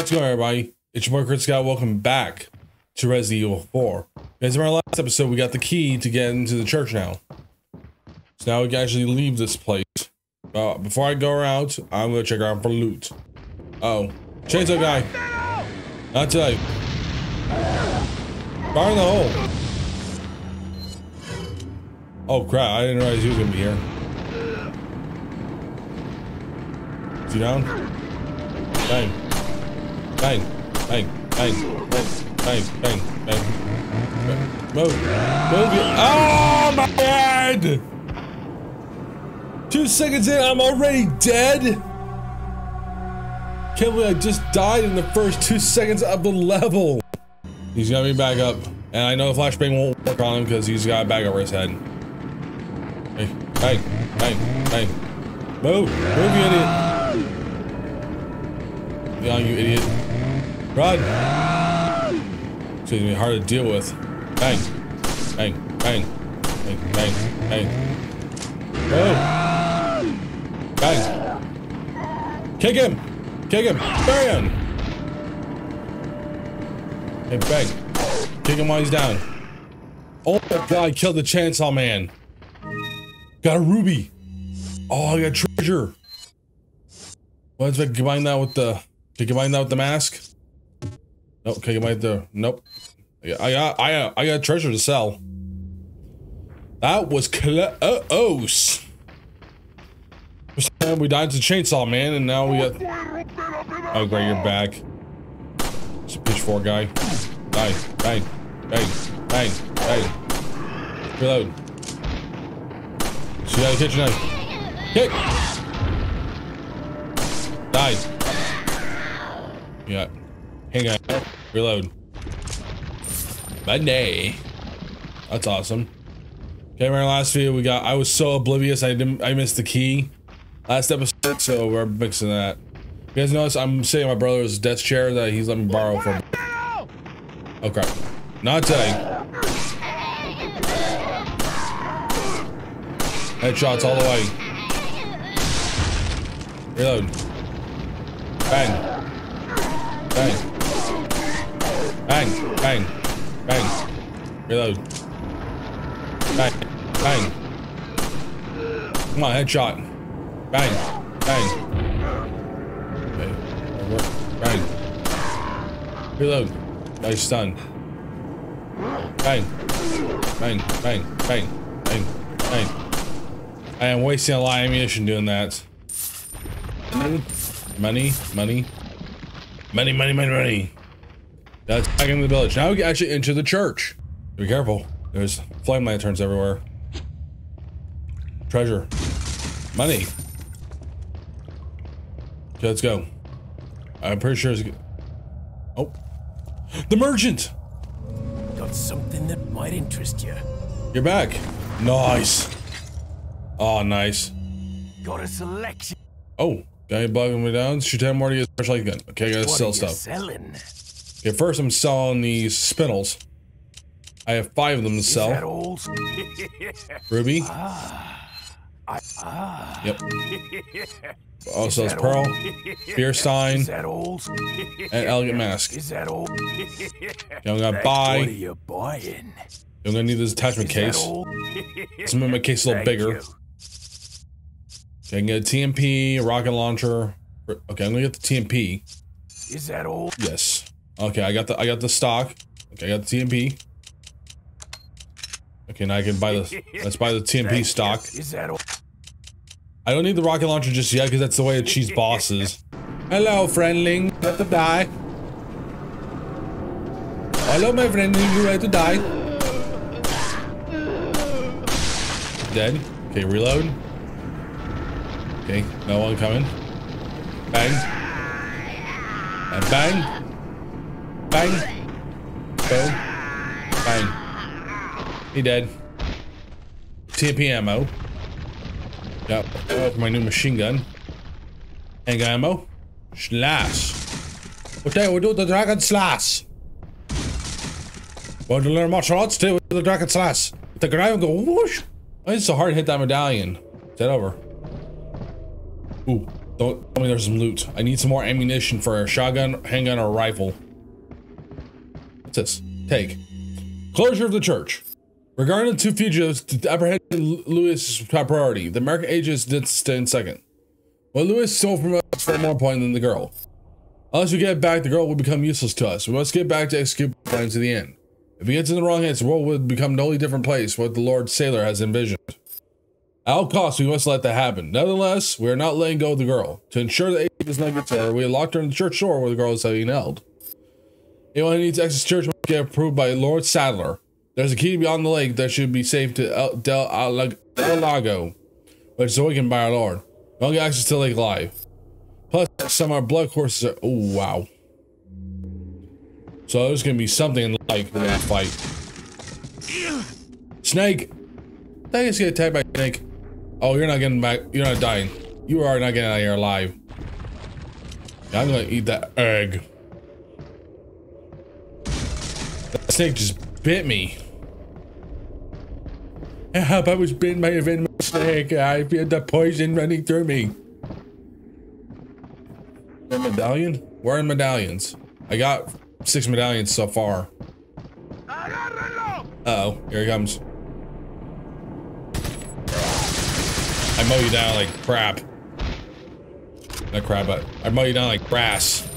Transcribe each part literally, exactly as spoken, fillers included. What's going on, everybody? It's your boy Chris Scott. Welcome back to Resident Evil four. Guys, in our last episode, we got the key to get into the church now. So now we can actually leave this place. Uh, before I go out, I'm gonna check around for loot. Oh, chainsaw guy. Not today. Fire in the hole. Oh crap, I didn't realize he was gonna be here. Is he down? Bang. Bang. Bang. Bang. Bang. Bang. Bang. Move. Move. Oh my head! Two seconds in, I'm already dead? Can't believe I just died in the first two seconds of the level. He's got me back up. And I know the flashbang won't work on him because he's got a bag over his head. Hey, hey, hey, hey. Move, move, you idiot. Leon, you idiot. Run. It's gonna be hard to deal with. Bang, bang, bang, bang, bang, bang. Move. Bang. Kick him. Kick him. Bury him. Hey, bang. Kick him while he's down. Oh my god, I killed the chainsaw man. Got a ruby. Oh, I got treasure. Well, let's combine that with the. Can you combine that with the mask? Nope. Can you combine the? Nope. I got. I got. I got treasure to sell. That was close. We died to the chainsaw man, and now we got. Oh great, you're back. It's a pitchfork guy. Die. Die. Die. Die. Die. Reload. She got a kitchen knife. Kick! Died. Yeah. Hang on. Reload. Monday. That's awesome. Okay, in our last video we got I was so oblivious I didn't I missed the key. Last episode, so we're mixing that. You guys notice I'm sitting in my brother's desk chair that he's let me borrow from. Oh crap. Not today. Headshots all the way. Reload. Bang. Bang. Bang. Bang. Bang. Reload. Bang. Bang. Come on, headshot. Bang. Bang. Okay. Bang. Reload. Nice stun. Bang. Bang. Bang. Bang. Bang. Bang. I am wasting a lot of ammunition doing that. Money, money, money, money, money, money. That's back in the village. Now we can actually enter the church. Be careful. There's flame lanterns everywhere. Treasure. Money. Okay, let's go. I'm pretty sure it's... Oh. The merchant! Got something that might interest you. You're back. Nice. Oh, nice. Got a selection. Oh. Guy bugging me down. Shoot ten more to get a special light gun. Okay, I gotta what sell stuff. Selling? Okay, first I'm selling these spindles. I have five of them to sell. Is that old? Ruby. Ah, I, ah. Yep. Also sells pearl, beer stein, and elegant mask. Is that old? Okay, I'm gonna That's buy. What are you buying? I'm gonna need this attachment case. Let's make my case a little Thank bigger. You. Okay, I can get a T M P, a rocket launcher. Okay, I'm gonna get the T M P. Is that all? Yes. Okay, I got the I got the stock. Okay, I got the T M P. Okay, now I can buy the let's buy the T M P stock. Is that all? I don't need the rocket launcher just yet because that's the way it cheats bosses. Hello, friendling. About to die. Hello, my friendling. You ready to die? Dead. Okay, reload. Okay, no one coming. Bang. And bang. Bang. Boom. Bang. He dead. T M P ammo. Yep. Oh, my new machine gun. Handgun ammo. Slash. Okay, we do the dragon slash. Want to learn martial arts? Today we do the dragon slash. The guy will go whoosh. Why is it so hard to hit that medallion? Is that over? Ooh, Don't tell me there's some loot. I need some more ammunition for a shotgun, handgun, or rifle. What's this? Take. Closure of the church. Regarding the two fugitives, to apprehend Louis is top priority. The American agents did stay in second. Well, Louis stole from us for more point than the girl. Unless we get back, the girl will become useless to us. We must get back to execute plans to the end. If he gets in the wrong hands, the world would become a totally different place what the Lord Sailor has envisioned. At all costs, we must let that happen. Nevertheless, we are not letting go of the girl. To ensure the agent does not get to her, we locked her in the church door where the girl is being held. Anyone who needs access to church must get approved by Lord Saddler. There's a key beyond the lake that should be safe to El, Del, Al, Del Lago, which is awakened by our Lord. We don't get access to the lake live. Plus, some of our blood courses are. Oh, wow. So there's going to be something in the lake we're going to fight. Snake! I just get attacked by a snake. Oh, you're not getting back. You're not dying. You are not getting out of here alive. I'm going to eat that egg. That snake just bit me. Help, I was bitten by a venomous snake. I feel the poison running through me. A medallion? Where are medallions? I got six medallions so far. Uh oh, here he comes. I mow you down like crap. Not crap, but I mow you down like grass.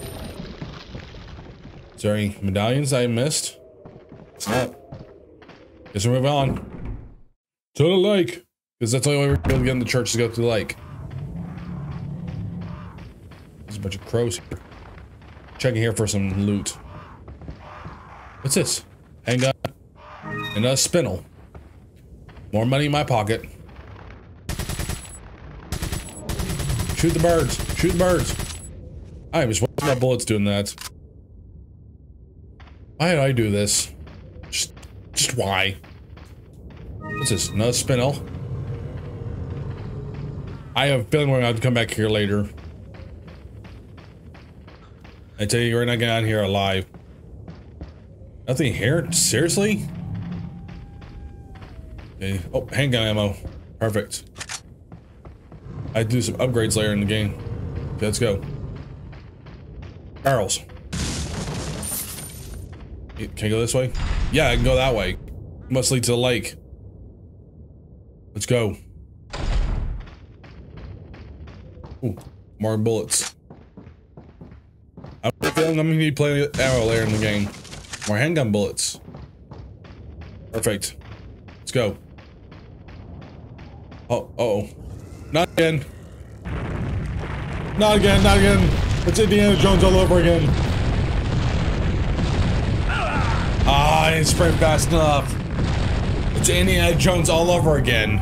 Is there any medallions I missed? It's not. Guess we're moving on. To the lake, because that's the only way we're going to get in the church is to go to the lake. There's a bunch of crows here. Checking here for some loot. What's this? Handgun. And a spindle. More money in my pocket. Shoot the birds. Shoot the birds. I was wasting my bullets doing that. Why did I do this? Just, just why? What's this? Another spindle. I have a feeling we're gonna have to come back here later. I tell you, we're not getting out of here alive. Nothing here? Seriously? Okay. Oh, handgun ammo. Perfect. I do some upgrades later in the game. Okay, let's go. Barrels. Can I go this way? Yeah, I can go that way. Must lead to the lake. Let's go. Ooh, more bullets. I'm feeling I'm gonna play arrow later in the game. More handgun bullets. Perfect. Let's go. Oh, uh oh. Not again. Not again, not again. It's Indiana Jones all over again. Ah, I didn't sprint fast enough. It's Indiana Jones all over again.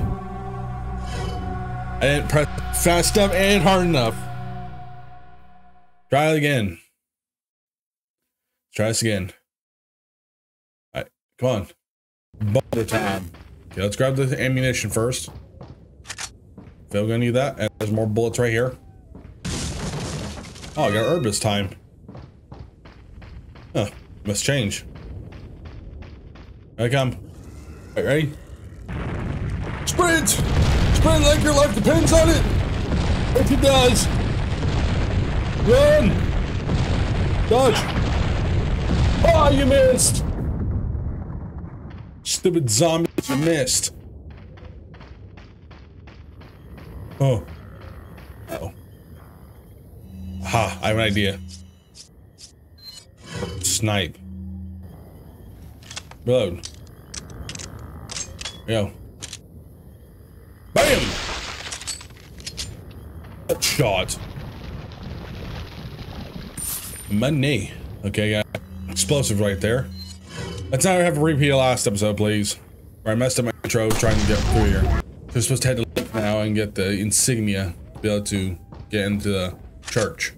I didn't press fast enough and hard enough. Try it again. Try this again. All right, come on. Bumper time. Okay, let's grab the ammunition first. Feel gonna need that. And there's more bullets right here. Oh, I got herb this time. Huh, must change. Here I come. All right, ready? Sprint! Sprint like your life depends on it! If it does! Run! Dodge! Oh, you missed! Stupid zombies, you missed. Oh. Uh-oh. Ha, I have an idea. Snipe. Reload. Go. Bam! That shot. Money. Okay, I got explosive right there. Let's not have a repeat of last episode, please. Where I messed up my intro trying to get through here. We're supposed to head to the lake now and get the insignia to be able to get into the church.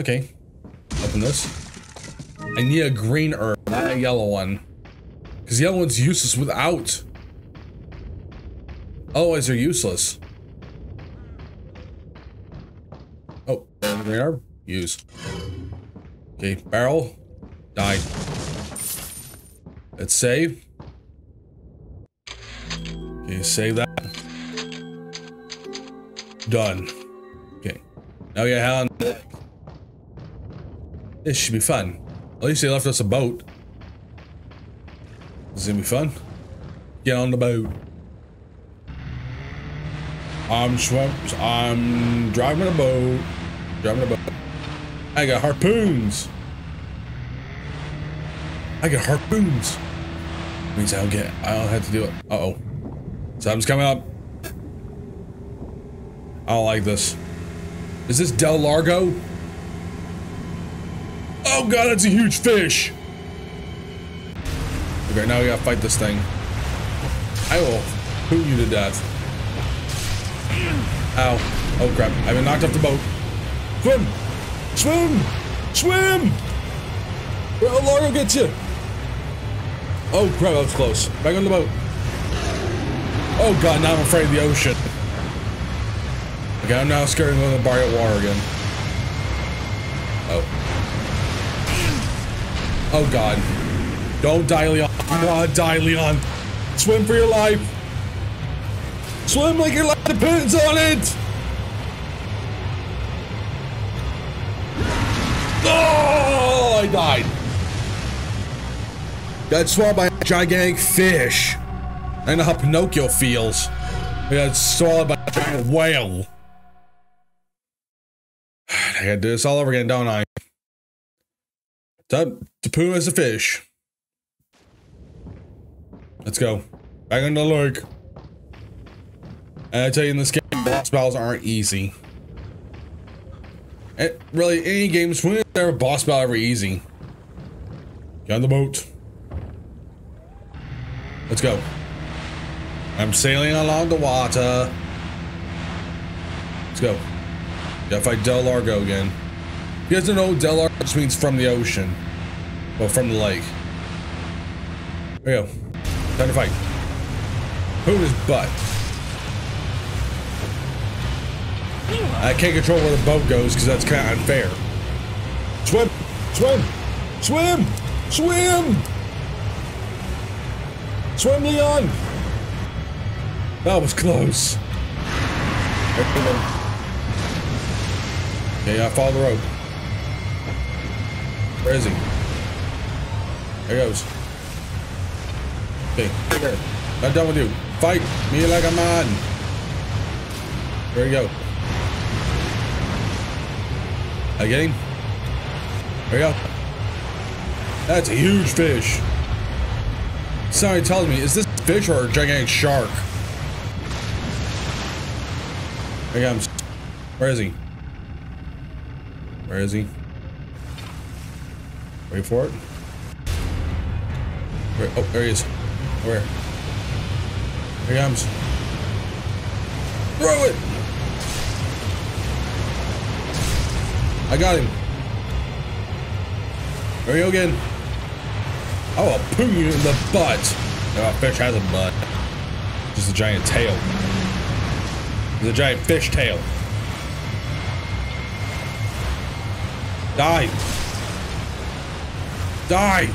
Okay. Open this. I need a green herb, not a yellow one. Because the other one's useless without. Otherwise, they're useless. Oh, green herb? Use. Okay, barrel. Die. Let's save. Okay, save that. Done. Okay. Now we got Helen. This should be fun. At least they left us a boat. This is gonna be fun. Get on the boat. I'm swim. I'm driving a boat. Driving a boat. I got harpoons. I got harpoons. Means I'll get. I'll have to do it. Uh oh. Something's coming up. I don't like this. Is this Del Lago? Oh god, that's a huge fish. Okay, now we gotta fight this thing. I will poo you to death. Ow. Oh crap. I've been knocked off the boat. Swim! Swim! Swim! Del Lago gets you! Oh crap, that was close. Back on the boat. Oh god, now I'm afraid of the ocean. Okay, I'm now scared of going to the bar at water again. Oh. Oh god. Don't die, Leon. God, die, Leon. Swim for your life. Swim like your life depends on it. Oh, I died. Got swallowed by a gigantic fish. I know how Pinocchio feels. I got swallowed by a giant whale. I gotta do this all over again, don't I? Time to poo as a fish. Let's go. Back on the lake. And I tell you, in this game, boss battles aren't easy. It, really, any games, when is there a boss battle ever easy? Get on the boat. Let's go. I'm sailing along the water. Let's go. Gotta fight Del Lago again. If you guys don't know, Del Lago just means from the ocean. Well, from the lake. There we go. Time to fight. Poon his butt. I can't control where the boat goes because that's kind of unfair. Swim! Swim! Swim! Swim! Swim, Leon! That was close. Yeah, yeah, follow the rope. Where is he? There he goes. Okay, here. I'm done with you. Fight me like a man. There we go. I get him. There we go. That's a huge fish. Somebody tells me, is this a fish or a gigantic shark? I got him. Where is he? Where is he? Wait for it. Where, oh, there he is. Where? Here he comes. Throw it! I got him. There we go again. I will poo you in the butt. No, a fish has a butt. Just a giant tail. It's a giant fish tail. Die! Die!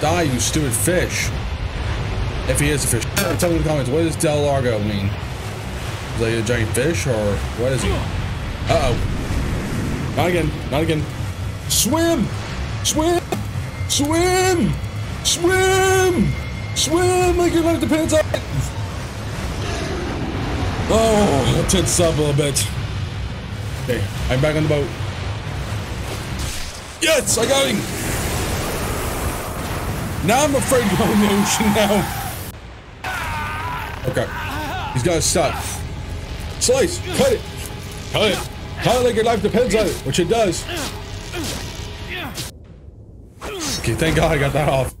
Die, you stupid fish! If he is a fish, tell me in the comments, what does Del Lago mean? Is he a giant fish, or what is he? Uh-oh. Not again, not again. Swim! Swim! Swim! Swim! Swim like your life depends on it! Oh, that tits up a little bit. Okay, I'm back on the boat. Yes, I got him. Now I'm afraid to go in the ocean now. Okay, he's got us stuck. Slice, cut it, cut it, cut it like your life depends on it, which it does. Okay, thank God I got that off.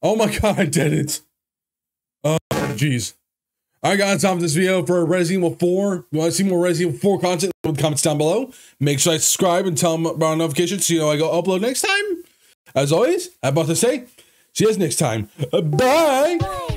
Oh my God, I did it. Oh, jeez. Alright guys, that's time for this video for Resident Evil four. If you want to see more Resident Evil four content, leave comments down below. Make sure I subscribe and tell them about notifications so you know I go upload next time. As always, I'm about to say, see you guys next time. Bye!